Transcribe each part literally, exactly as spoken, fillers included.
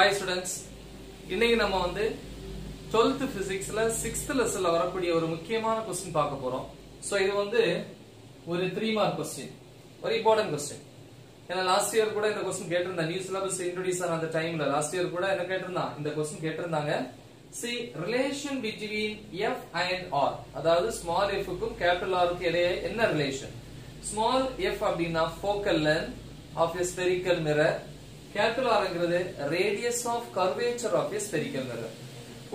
Hi students, இன்னைக்கு நம்ம வந்து twelfth physicsல sixth லெசன்ல வரக்கூடிய ஒரு முக்கியமான क्वेश्चन பார்க்க போறோம். சோ இது வந்து ஒரு three mark question. Very important question. ஏன்னா லாஸ்ட் இயர் கூட இந்த क्वेश्चन கேட்டிருந்தா நியூ சிலபஸ் இன்ட்ரோ듀ஸ் ஆன அந்த டைம்ல லாஸ்ட் இயர் கூட என்ன கேட்டிருந்தா இந்த क्वेश्चन கேட்டிருந்தாங்க. See relation between f and r. அதாவது small f க்கும் capital R க்கும் இடையே என்ன relation? Small f அப்படினா focal length of a spherical mirror. Capital R ங்கிறது radius of curvature of a spherical mirror.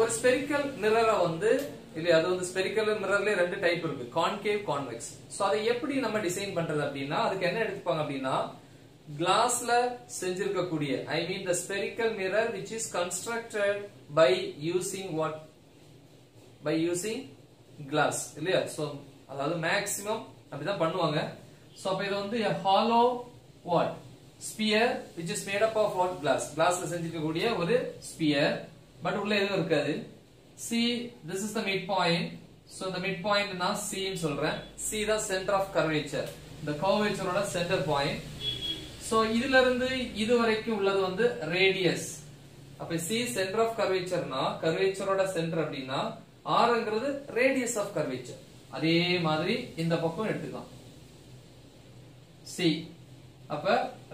ஒரு spherical mirror வந்து இல்ல அது வந்து spherical mirrorல ரெண்டு டைப் இருக்கு, concave, convex. சோ அதை எப்படி நம்ம டிசைன் பண்றது அப்படினா அதுக்கு என்ன எடுத்துப்பாங்க அப்படினா கிளாஸ்ல செஞ்சிருக்க கூடிய I mean the spherical mirror which is constructed by using what by using glass இல்லையா. சோ அதாவது மேக்ஸिमम அப்படி தான் பண்ணுவாங்க. சோ அப்ப இது வந்து a hollow what sphere which is made up of what glass glass la senjirukka koodiya oru sphere but ulla edhu irukadhu. See this is the midpoint, so the midpoint na c nu solren. See the center of curvature, the curvature oda center point. So idhila irundhu idu varaikku ulladhu vandu radius. Appo c center of curvature na curvature oda center appadina r engradhu radius of curvature. adhe maadhiri indha pakkam eduthukalam. See அப்ப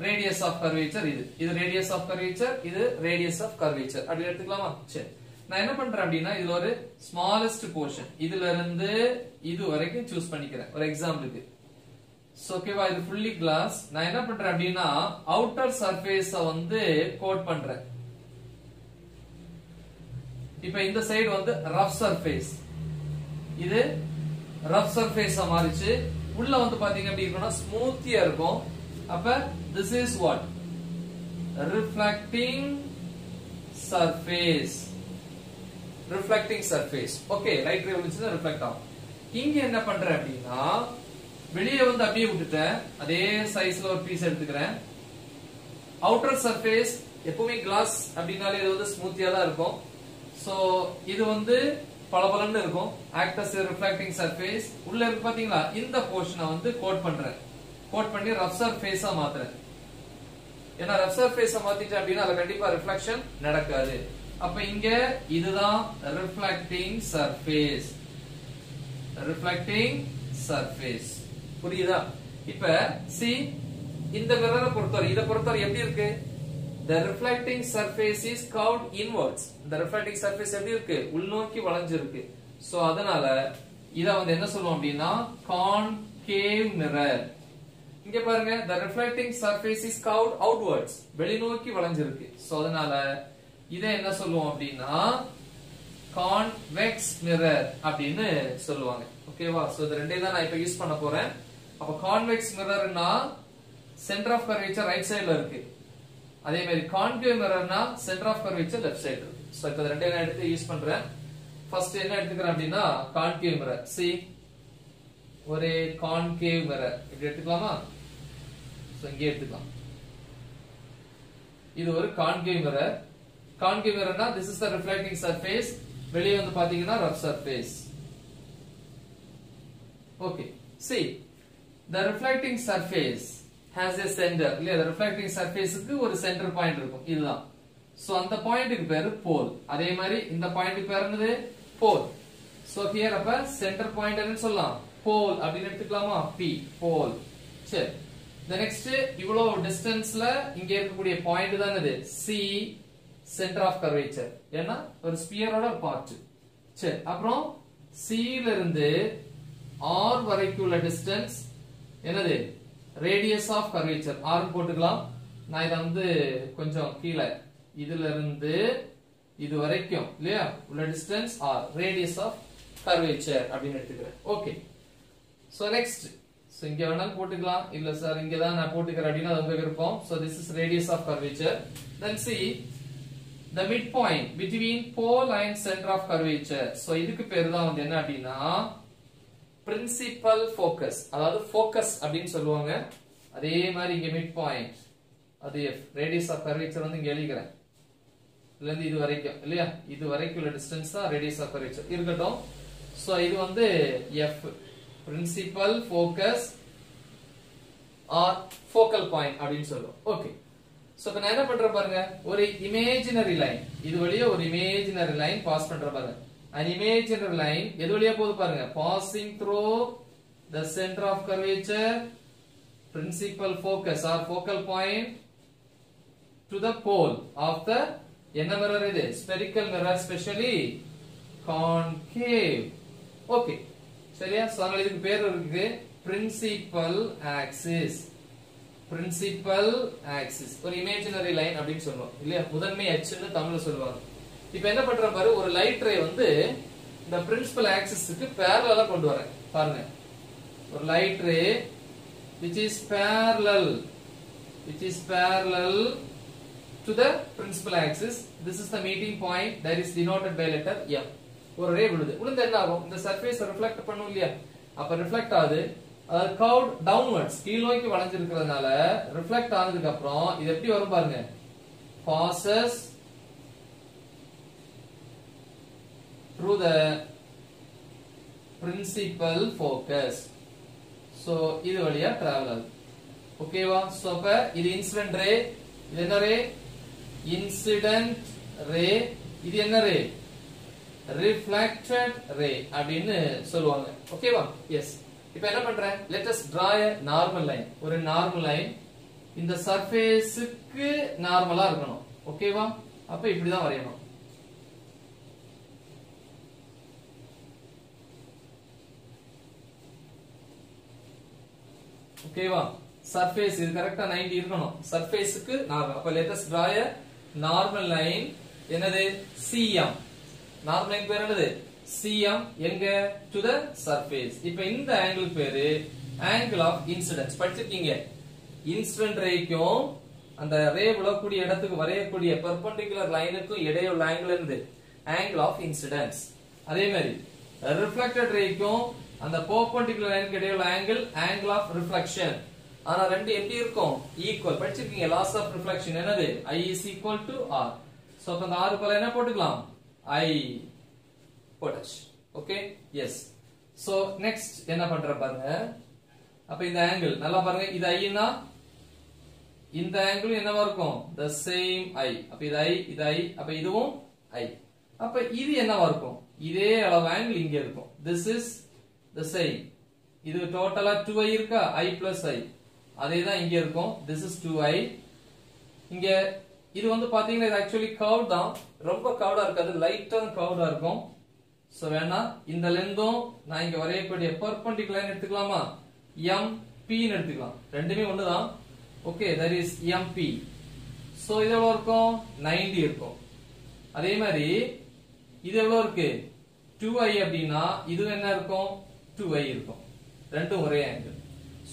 radius of curvature இது இது radius of curvature இது radius of curvature அப்படி எடுத்துக்கலாமா? சரி, நான் என்ன பண்றேன் அப்படினா இதுல ஒரு smallest portion இதுல இருந்து இது வரைக்கும் चूஸ் பண்ணிக்கிறேன் ஒரு எக்ஸாம்பிளுக்கு. சோ ஓகேவா, இது fully glass. நான் என்ன பண்றேன் அப்படினா outer surface வந்து கோட் பண்றேன். இப்போ இந்த சைடு வந்து rough surface, இது rough surface-ஆ மாறிச்சு. உள்ள வந்து பாத்தீங்க அப்படி இருக்கும்னா ஸ்மூத்தியா இருக்கும். அப்ப this is what reflecting surface, reflecting surface. Okay, light ray வந்துச்சு reflect ஆகும். இங்க என்ன பண்றேன் அப்படினா வெளிய வந்து அப்படியே விட்டுட்டேன். அதே சைஸ்ல ஒரு பீஸ் எடுத்துக்கிறேன். outer surface எப்பவுமே glass அப்படினாலே இது வந்து ஸ்மூத்தியா தான் இருக்கும். சோ இது வந்து பளபளன்னு இருக்கும், act as a reflecting surface. உள்ள இருக்கு பாத்தீங்களா, இந்த போர்ஷனை வந்து கோட் பண்றேன். கோட் பண்ணி ரஃப் சர்ஃபேஸா மாத்துறேன். ஏன்னா ரஃப் சர்ஃபேஸா மாத்திட்டேன் அப்படினா அது கண்டிப்பா ரிஃப்ளெக்ஷன் நடக்காது. அப்ப இங்க இதுதான் ரிஃப்ளெக்டிங் சர்ஃபேஸ், ரிஃப்ளெக்டிங் சர்ஃபேஸ். புரியுதா? இப்ப see இந்த மிரரை பொறுத்தவரை இத பொறுத்தவரை எப்படி இருக்கு, the reflecting surface is curved inwards. the reflecting surface எப்படி இருக்கு, உள்நோக்கி வளைஞ்சிருக்கு. சோ அதனால இத வந்து என்ன சொல்றோம் அப்படினா concave mirror. இங்க பாருங்க, the reflecting surface is curved outwards, வெளிநோக்கி வளைஞ்சிருக்கு. சோ அதனால இத என்ன சொல்லுவோம் அப்படினா convex mirror அப்படினு சொல்லுவாங்க. ஓகேவா? சோ இந்த ரெண்டே தான் நான் இப்ப யூஸ் பண்ண போறேன். அப்ப convex mirrorனா center of curvature right sideல இருக்கு, அதே மாதிரி concave mirrorனா center of curvature left side இருக்கு. சோ இப்ப இந்த ரெண்டே நான் எடுத்து யூஸ் பண்றேன். ஃபர்ஸ்ட் என்ன எடுத்துக்கறேன் அப்படினா concave mirror. see ஒரு concave mirror இப்படி எடுத்துக்கலாமா? சோ இங்க எடுத்துக்கலாம். இது ஒரு concave mirror. concave mirrorனா this is the reflecting surface, வெளிய வந்து பாத்தீங்கன்னா rough surface. okay, see the reflecting surface has a center. இல்ல the reflecting surface-க்கு ஒரு center point இருக்கும், இதுதான். சோ அந்த பாயிண்ட்க்கு பேரு pole, அதே மாதிரி இந்த பாயிண்ட்க்கு பேரு என்னது, pole. சோ here அப்ப center point ன்னு சொல்லலாம். pole அப்படினு எடுத்துக்கலாமா? p pole. சரி, the next இவ்ளோ டிஸ்டன்ஸ்ல இங்க இருக்க கூடிய பாயிண்ட் தான் இது c center of curvature. ஏன்னா ஒரு ஸ்பியரோட பார்ட். சரி, அப்புறம் c ல இருந்து r வரைக்கும் உள்ள டிஸ்டன்ஸ் என்னது, radius of curvature. r போட்டுக்கலாம். நான் இத வந்து கொஞ்சம் கீழ இதுல இருந்து இது வரைக்கும் இல்லையா உள்ள distance r, radius of curvature அப்படினு எடுத்துக்கிறேன். ஓகே, சோ நெக்ஸ்ட் சோ இங்க வேணாலும் போட்டுக்கலாம். இல்ல சார் இங்க தான் நான் போட்டுக்கற அப்படினா அது உங்க விருப்பம். So this is radius of curvature. then see the midpoint between pole and center of curvature. So இதுக்கு பேரு தான் வந்து என்ன அப்படினா principal focus, அதாவது focus அப்படினு சொல்லுவாங்க. அதே மாதிரி இங்க midpoint அது f, radius of curvature வந்து இங்க எழுதிக்கிறேன். இதுல இருந்து இது வரைக்கும் இல்லையா இது வரைக்கும் உள்ள டிஸ்டன்ஸ் தான் radius of curvature இருக்கட்டும். சோ இது வந்து f principal focus or focal point அப்படினு சொல்றோம். Okay, So banana pandra parunga or imaginary line idu valiya or imaginary line pass pandra parunga an imaginary line edu valiya podu parunga passing through the center of curvature principal focus or focal point to the pole of the enna mirror ide spherical mirror especially concave okay seriya so angal idukku per irukku principal axis principal axis ஒரு imaginary line அப்படினு சொல்றோம் இல்லையா முதன்மை அச்சுன்னு தமிழ்ல சொல்வாங்க இப்போ என்ன பண்றோம் பாரு ஒரு லைட் ray வந்து இந்த principal axis க்கு parallel-ஆ கொண்டு வரேன் பாருங்க ஒரு light ray which is parallel which is parallel to the principal axis this is the meeting point that is denoted by letter m ஒரு ray விழுது உடனே என்ன ஆகும் இந்த surface reflect பண்ணும் இல்லையா அப்ப reflect ஆகுது அது curved downwards கீழ் நோக்கி வளைஞ்சிருக்கிறதுனால ரிஃப்ளெக்ட் ஆனதுக்கு அப்புறம் இது எப்படி வரும் பாருங்க passes through the principal focus so இது வழியா டிராவல் ஆகுது ஓகேவா சோ அப்ப இது இன்சிடென்ட் ரே இது என்ன ரே இன்சிடென்ட் ரே இது என்ன ரே ரிஃப்ளெக்டட் ரே அப்படினு சொல்வாங்க ஓகேவா எஸ் இப்போ என்ன பண்றேன் let us draw a normal line ஒரு நார்மல் லைன் இந்த சர்ஃபேஸ்க்கு நார்மலா இருக்கணும் ஓகேவா அப்ப இப்படி தான் வரையணும் ஓகேவா சர்ஃபேஸ் இது கரெக்ட்டா ninety இருக்கணும் சர்ஃபேஸ்க்கு நார்மல் அப்ப let us draw a normal line என்னது cm நார்மல் லைன் பேர் என்னது cm எங்க to the surface இப்போ இந்த ஆங்கிள் பேரு angle of incidence படிச்சிருக்கீங்க இன்சிடென்ட் ரேக்கும் அந்த ரே விழக்கூடிய இடத்துக்கு வரையக்கூடிய perpendicular லைனுக்கு இடையுள்ள ஆங்கிள் என்னது angle of incidence அதே மாதிரி reflected ரேக்கும் அந்த perpendicular லைனுக்கு இடையுள்ள ஆங்கிள் angle of reflection ஆனா ரெண்டு எப்படி இருக்கும் ஈக்குவல் படிச்சிருக்கீங்க loss of reflection என்னது I is equal to r so அந்த r க்கு என்ன போட்டுக்கலாம் I Potash. Okay? Yes. So, next, என்ன பண்டுரம் பாருங்க? அப்பு இந்த angle, நல்லா பாருங்க, இது I என்ன? இந்த angle என்ன வருக்கும்? The same I. அப்பு இது I, இது I, அப்பு இதுவும் I. அப்பு இது என்ன வருக்கும்? இதே அளவு angle இங்க இருக்கும். This is the same. இது total two I இருக்கா? I plus I. அதைதான் இங்க இருக்கும். This is two I. இங்க, இது வந்து பார்த்தீங்க, இது actually curved தான். ரம்ப curved இருக்கது, light on curved இருக்கும். So, வேண்ணா, இந்த லெந்தும் நான் இங்க வரையக்கூடிய perpendicular line எடுத்துக்கலாமா? M P எடுத்துக்கலாம். ரெண்டுமே ஒன்றுதான். Okay, that is M P. So, இது எவ்வளவு இருக்கும்? ninety இருக்கும். அதே மாதிரி, இது எவ்வளவு இருக்கு? two I அப்படின்னா, இது என்ன இருக்கும்? two I இருக்கும். ரெண்டும் ஒரே angle.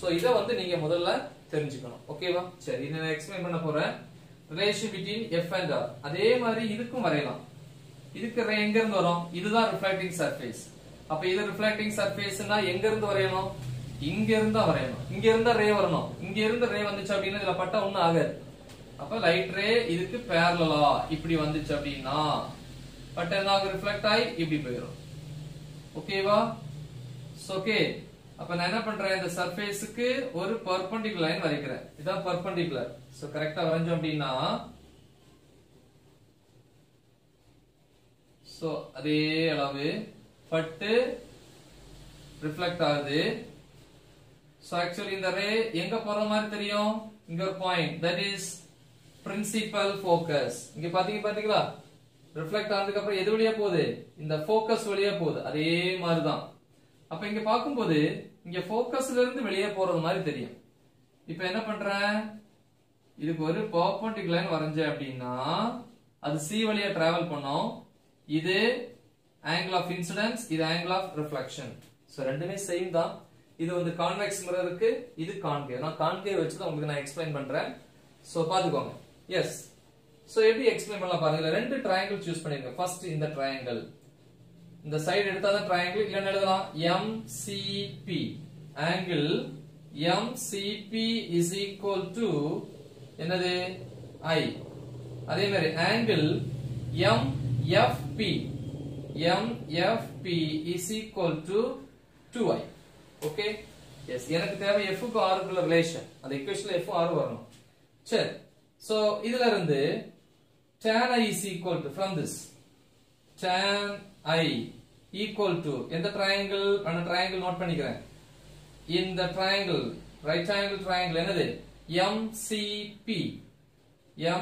So, இதை வந்து நீங்க முதல்ல தெரிஞ்சுக்கணும். Okay வா? சரி, இதை நான் explain பண்ண போறேன். Relation between F and R. அதே மாதிரி இதுக்கும் வரையலாம். இதுக்கு ரே எங்க இருந்து வரும் இதுதான் ரிஃப்ளெக்டிங் சர்ஃபேஸ் அப்ப இது ரிஃப்ளெக்டிங் சர்ஃபேஸ்னா எங்க இருந்து வரையணும் இங்க இருந்து வரையணும் இங்க இருந்து ரே வரணும் இங்க இருந்து ரே வந்துச்சு அப்படினா இதல பட்டா ஒண்ணு ஆகாது அப்ப லைட் ரே இதுக்கு parallel-ஆ இப்படி வந்துச்சு அப்படினா பட் என்ன ஆகும் ரிஃப்ளெக்ட் ஆயி இப்படி போயிடும் ஓகேவா சோ ஓகே அப்ப நான் என்ன பண்றேன் இந்த சர்ஃபேஸ்க்கு ஒரு perpendicular line வரையறேன் இதான் perpendicular சோ கரெக்ட்டா வரைஞ்சோம் அப்படினா So, அதே அளவு பட்டு reflect ஆகுது So, actually இந்த ray எங்க போற மாதிரி தெரியும் இங்க ஒரு point that is principal focus இங்க பாத்தீங்க பாத்தீங்களா reflect ஆனதுக்கு அப்புறம் எது வழியா போகுது இந்த focus வழியா போகுது அதே மாதிரி தான் அப்ப இங்க பாக்கும்போது இங்க focusல இருந்து வெளியே போறது மாதிரி தெரியும் இப்போ என்ன பண்றேன் இதுக்கு ஒரு perpendicular line வரைஞ்சேன் அப்படினா அது C வழியா travel பண்ணோம் இது angle of incidence இது angle of reflection so ரெண்டுமே same தான் இது வந்து convex mirror இருக்கு இது concave நான் concave வச்சு தான் உங்களுக்கு நான் explain பண்றேன் so பாத்துக்கோங்க yes so எப்படி explain பண்ணலாம் பாருங்க ரெண்டு triangle choose பண்ணிருங்க first இந்த triangle இந்த side எடுத்தா தான் triangle இல்லன்னா எழுதலாம் M C P angle M C P is equal to என்னது I அதே மாதிரி angle M F P M F P is equal to two I okay yes எனக்கு தேவை F க்கு R க்கு உள்ள ரிலேஷன் அந்த ஈக்குவேஷன்ல F R வரணும் சரி So idla irundhu tan I is equal to from this tan I equal to in the triangle and the triangle note panikiren in the triangle right angle triangle enadhu M C P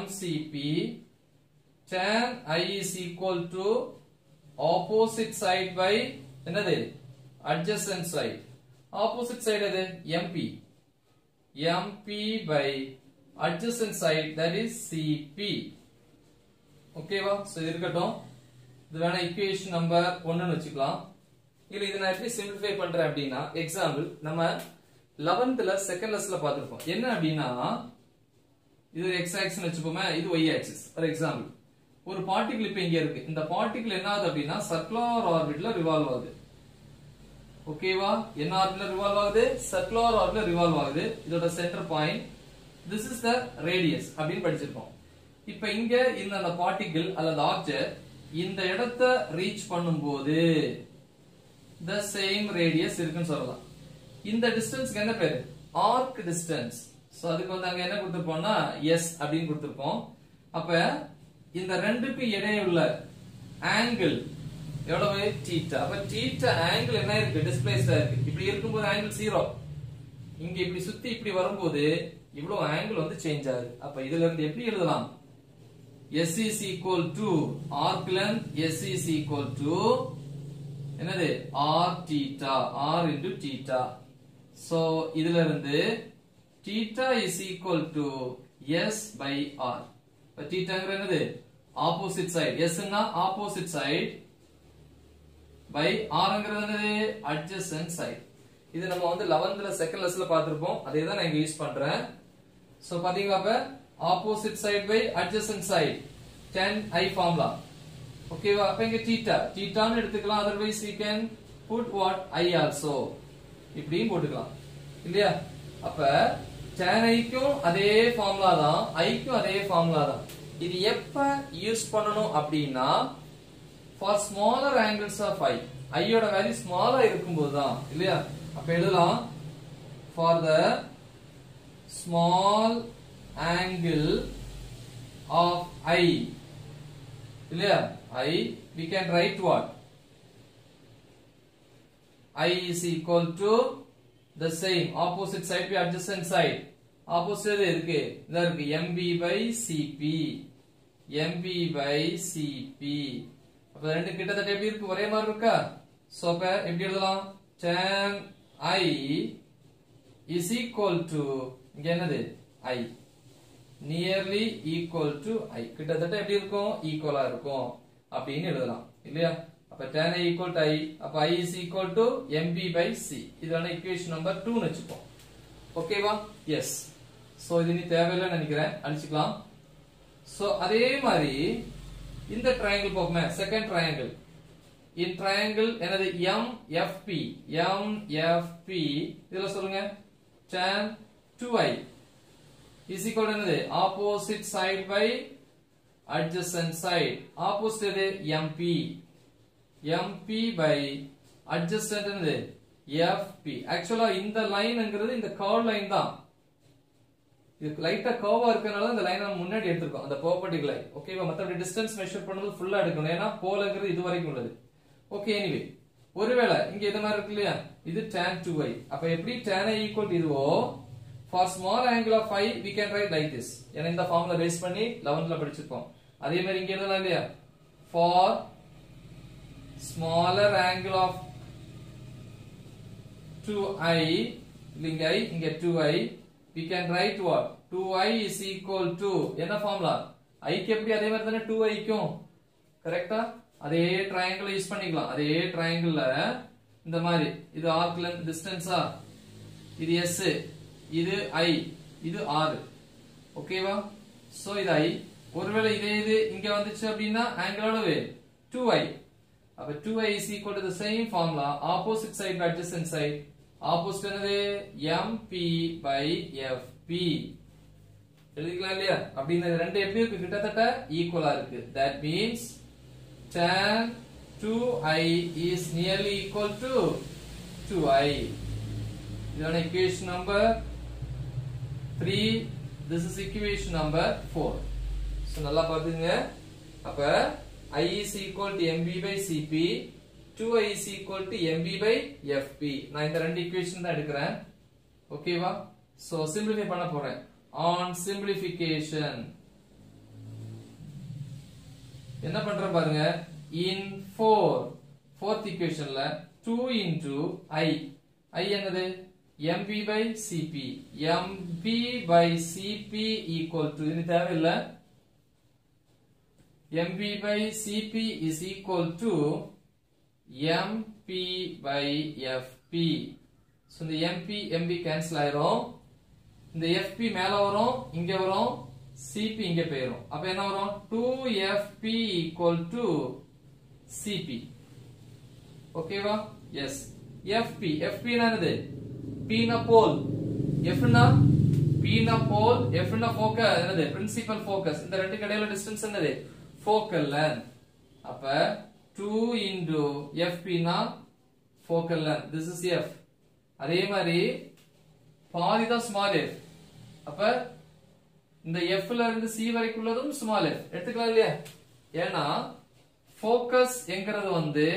M C P tan I is equal to opposite side by enadhu adjacent side opposite side enadhu M P M P by adjacent side that is C P okay va so irukattum idu vena equation number one nu vechikalam illa idu na at least simplify pandra appadina example nama eleventh la second lesson la paathirupom enna appadina idu x axis nu vechupoma idu y axis for example ஒரு particle இப்ப இங்க இருக்கு இந்த particle என்னது appadina circular orbit la revolve ஆகுது okay va n orbit la revolve ஆகுது circular orbit la revolve ஆகுது இதோட center point this is the radius அப்படிን படிச்சிருப்போம் இப்போ இங்க இந்த அந்த பார்ட்டிகிள் அல்லது ஆப்ஜெக்ட் இந்த இடத்தை ரீச் பண்ணும்போது the same radius இருக்குன்னு சொல்லலாம் இந்த டிஸ்டன்ஸ்க்கு என்ன பேரு arc distance சோ அதுக்கு வந்து அங்க என்ன கொடுத்திருப்போம்னா s அப்படிን கொடுத்திருப்போம் அப்ப இந்த ரெண்டுக்கு இடையே உள்ள ஆங்கிள் எவ்வளவு θ அப்ப θ ஆங்கிள் என்ன இருக்கு டிஸ்பிளேஸ்டா இருக்கு இப்படி இருக்கும்போது ஆங்கிள் zero இங்க இப்படி சுத்தி இப்படி வரும்போது இவ்ளோ ஆங்கிள் வந்து चेंज ஆகுது அப்ப இதில இருந்து எப்படி எழுதலாம் s is equal to arc length s is equal to என்னது r theta r into theta so இதில இருந்து theta is equal to s by r அப்ப thetaங்கறது என்னது opposite side sனா opposite side by rங்கறது என்னது adjacent side இது நம்ம வந்து eleventh ல second lesson பாத்துறோம் அதே தான் நான் யூஸ் பண்றேன் So பாத்தீங்களா அப்ப opposite side by adjacent side tan I formula okay வா அப்ப இங்க theta theta ன்னு எடுத்துக்கலாம் otherwise we can put what I also இப்படியும் போட்டுக்கலாம் இல்லையா அப்ப tan I க்கு அதே ஃபார்முலா தான் I க்கு அதே ஃபார்முலா தான் இது எப்ப யூஸ் பண்ணனும் அப்படினா for smaller angles of I I ஓட வேல்யூ ஸ்மாலா இருக்கும்போது தான் இல்லையா அப்ப எழுதலாம் for the small angle of I clear I we can write what I is equal to the same opposite side by adjacent side opposite இருக்கு இத இருக்கு M B by C P M B by C P அப்ப ரெண்டு கிட்டத்தட்ட எப்படி இருக்கு ஒரே மாதிரி இருக்கா சோ அப்ப எப்படி எழுதலாம் tan I is equal to இங்க என்னது I nearly equal to I கிட்டத்தட்ட எப்படி இருக்கும் ஈக்குவலா இருக்கும் அப்படினு எழுதலாம் இல்லையா அப்ப tan I equal to I அப்ப I is equal to M B by C இதான ஈக்குவேஷன் நம்பர் two னு வெச்சுப்போம் ஓகேவா yes சோ இது நீ தேவையில்லை நினைக்கிறேன் அழிச்சுக்கலாம் சோ அதே மாதிரி இந்த ட்ரையாங்கிள் போகமே செகண்ட் ட்ரையாங்கிள் இந்த ட்ரையாங்கிள் என்னது M F P M F P இதல சொல்லுங்க tan two I is equal to the opposite side by adjacent side opposite is M P M P by adjacent is F P actually இந்த line ங்கிறது இந்த curve line தான் இது லைட்டா curve இருக்கனால இந்த லைனை முன்னாடி எடுத்துறோம் அந்த perpendicular line ஓகேவா மத்தபடி distance measure பண்ணும்போது ஃபுல்லா எடுக்கணும் ஏன்னா போலங்கிறது இது வரைக்கும் உள்ளது ஓகே anyway ஒருவேளை இங்க இத மாதிரி இருக்கு இல்லையா இது tan two I அப்ப எப்படி tan I equal to இதுவோ for small angle of I we can write like this என்ன இந்த ஃபார்முலா பேஸ் பண்ணி eleventh ல படிச்சிருப்போம் அதே மாதிரி இங்க என்னலாம் இல்லையா for smaller angle of two I இங்க I இங்க two I we can write what two I is equal to என்ன ஃபார்முலா I க்கு எப்படி அதே மாதிரி தான two I க்கும் கரெக்ட்டா அதே ட்ரையாங்கிள் யூஸ் பண்ணிக்கலாம் அதே ட்ரையாங்கிள்ல இந்த மாதிரி இது arc length distance-ஆ இது s இது I இது r ஓகேவா சோ இது I ஒருவேளை இதே இது இங்க வந்துச்சு அப்படினா ஆங்கிள் அளவு two I அப்ப two I is equal to the same formula opposite side by adjacent side opposite என்னது M P by F P எழுதிக்கலாம் இல்லையா அப்படினா இந்த ரெண்டு எப்படி இருக்கு கிட்டத்தட்ட ஈக்குவலா இருக்கு that means tan two I is nearly equal to two I இதான equation number three This is equation number four. So nalla paathinga. Appa I is equal to mb by cp, two i is equal to mb by fp. நான் இந்த ரெண்டு equation தான் எடுக்கிறேன். Okay வா? So simplify பண்ண போறேன். On simplification என்ன பண்ற பாருங்க. In four fourth equationல two into i i என்னது mp by cp mp by cp equal to இது தேவையில்ல mp by cp is equal to mp by fp so இந்த mp mp cancel ஆயிரும் இந்த fp மேல வரும் இங்க வரும் cp இங்க போயிரும் அப்ப என்ன வரும் two f p equal to cp okay va yes fp fp என்னது P na pole, F na P na pole, F na focus என்னது principal focus இந்த ரெண்டு கடையில distance என்னது focal length அப்ப two into F P na focal length this is F அதே மாதிரி பாதி தான் small f அப்ப இந்த F ல இருந்து C வரைக்கும் உள்ளதும் small f எடுத்துக்கலாம் இல்லையா ஏனா focus என்கிறது வந்து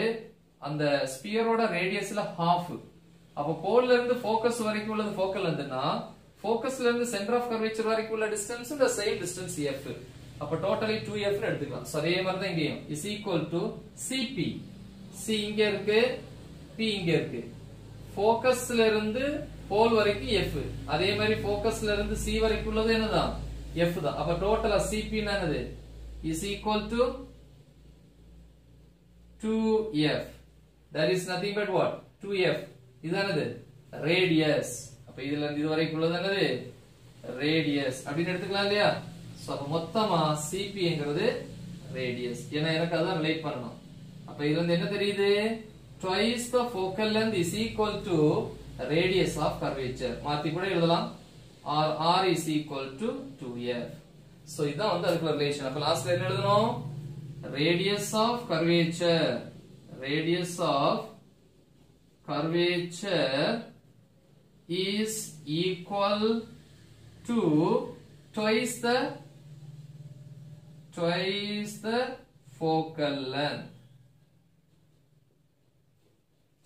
அந்த sphere ஓட radiusல half அப்போ போல்ல இருந்து ஃபோக்கஸ் வரைக்கும் உள்ளது ஃபோக்கல் லெந்த்னா ஃபோக்கஸ்ல இருந்து சென்டர் ஆஃப் கர்வேச்சர் வரைக்கும் உள்ள டிஸ்டன்ஸ் இந்த சேம் டிஸ்டன்ஸ் f அப்ப டோட்டலி two f னு எடுத்துக்கலாம் சோ அதே மாதிரி தான் இங்கேயும் is equal to cp c இங்க இருக்கு p இங்க இருக்கு ஃபோக்கஸ்ல இருந்து போல் வரைக்கும் f அதே மாதிரி ஃபோக்கஸ்ல இருந்து c வரைக்கும் உள்ளது என்னதான் f தான் அப்ப டோட்டலா cp னா என்னது is equal to two f that is nothing but what two f இதானது radius அப்ப இதுல இருந்து இது வரைக்கும் உள்ளது என்னது radius அப்படினு எடுத்துக்கலாம் இல்லையா சோ அப்ப மொத்தமா cp ங்கிறது radius ஏனா எனக்கு அத ரிலேட் பண்ணனும் அப்ப இதுல இருந்து என்ன தெரியுது twice the focal length is equal to radius of curvature மாத்தி கூட எழுதலாம் r r is equal to two f so இதான் வந்து அதுக்குள்ள ரிலேஷன் அப்ப லாஸ்ட்ல என்ன எழுதணும் radius of curvature radius of curvature is equal to twice the twice the focal length.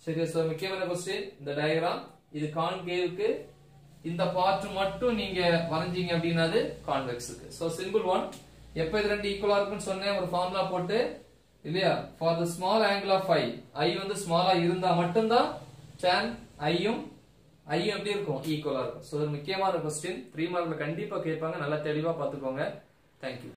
Okay, so we came across the diagram. This concave के in the part मट्टू निंगे वारंटिंग अपनी ना दे convex के. So simple one. ये पे इधर टी equal आर्गन सुनने हैं और formula पोटे இல்லையா for the small angle of phi i வந்து ஸ்மாலா இருந்தா மட்டும் தான் tan i யும் i அப்படியே இருக்கும் ஈக்குவலா இருக்கும் சோ இது முக்கியமான क्वेश्चन three மார்க்ல கண்டிப்பா கேட்பாங்க நல்லா தெளிவா பாத்துக்கோங்க thank you